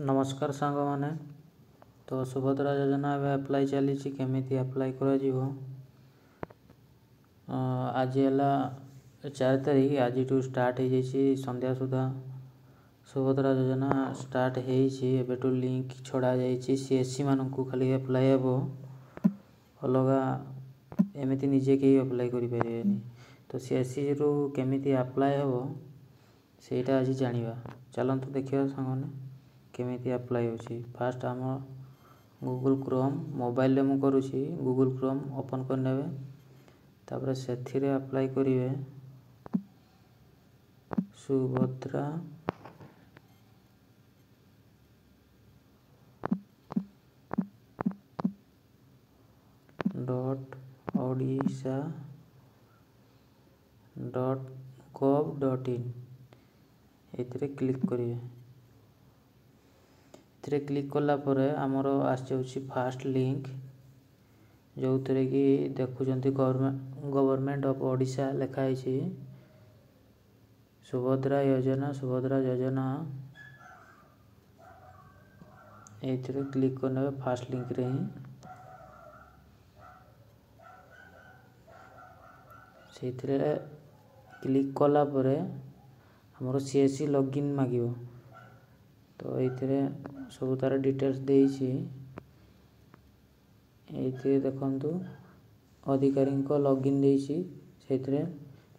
नमस्कार सांग माने तो सुभद्रा योजना एप्लाई चली केमी आप्लाय कर आज है 4 तारीख आज स्टार्ट हो जाइए संध्या सुधा सुभद्रा योजना स्टार्ट हो लिंक छड़ा जाइए सीएससी मान को खाली एप्लाई हे अलगा एमती निजे कहीं अप्लाई करें तो सीएससी रु केमी आप्लाय हे सहीटा आज जाना चलतु देखा सांगने केमी आप्लाय हो फास्ट आम गूगल क्रोम मोबाइल में मुझे गूगल क्रोम ओपन करने तापर से आप्लाय करेंगे सुभद्रा .odisha.gov.in ये क्लिक करेंगे रे क्लिक कला परे आमर आसी फास्ट लिंक जो थे कि देखुंत गवर्नमेंट ऑफ ओडिशा लिखाई सुभद्रा योजना ये क्लिक करने फास्ट लिंक रे ही से क्लिक कला परे हमरो सीएससी लॉगिन मांगियो तो ये सब तार डिटेल्स देखिए देखु अधिकारी लॉगिन दे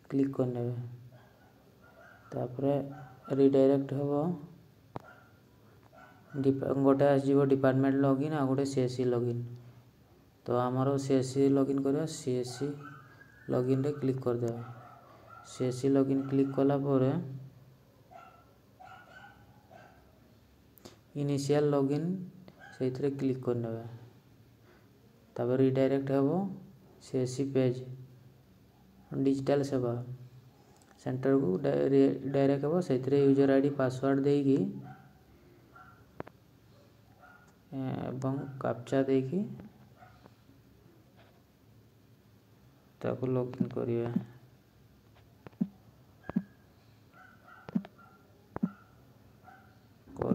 क्लिक करने तापर रिडायरेक्ट हम गोटे आसो डिपार्टमेंट लॉगिन आ गोटे सीएससी लॉगिन तो आमर सीएससी लॉगिन कर सीएससी लॉगिन रे क्लिक करदे सीएससी लॉगिन क्लिक कला परे इनिशियल लॉगिन से क्लिक करने तब रिडायरेक्ट हे CSC page digital Seva centre को डायरेक्ट हे से यूजर आईडी पासवर्ड देकी एवं कैप्चा देकी ताको लॉगिन करिए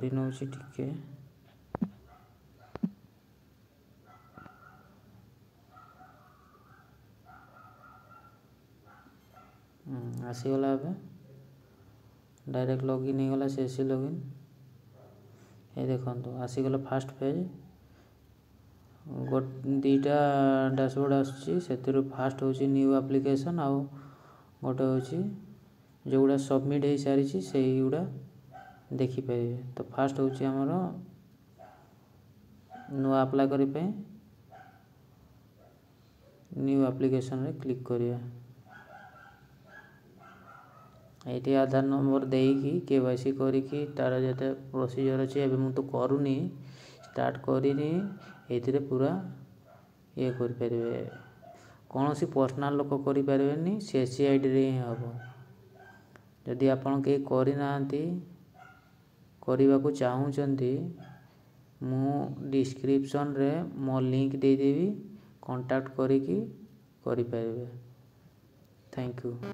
टिके आसीगला डायरेक्ट लॉगिन हो गला सीएससी लॉगिन ये देखो आसीगला फास्ट पेज दीटा डैशबोर्ड आसू फास्ट हो न्यू एप्लिकेशन आउ गोटे हो जोगुड़ा सबमिट हो सारी से गुड़ा देखिपारे तो फास्ट होमर नुआ आप्लाय करने न्यू एप्लिकेशन रे क्लिक करिया ये आधार नंबर दे कि केवाईसी करी तार जो प्रोसीजर अच्छे एवं मुझे तो करूनी स्टार्ट करनी ये पूरा ये करें कौन सी पर्सनल लोक करें सीएससी आईडी रे हम जदि आपण के करना करवाक चाहूँगी मु डिस्क्रिप्शन रे मो लिंक देदेवी कांटेक्ट करी करें थैंक यू।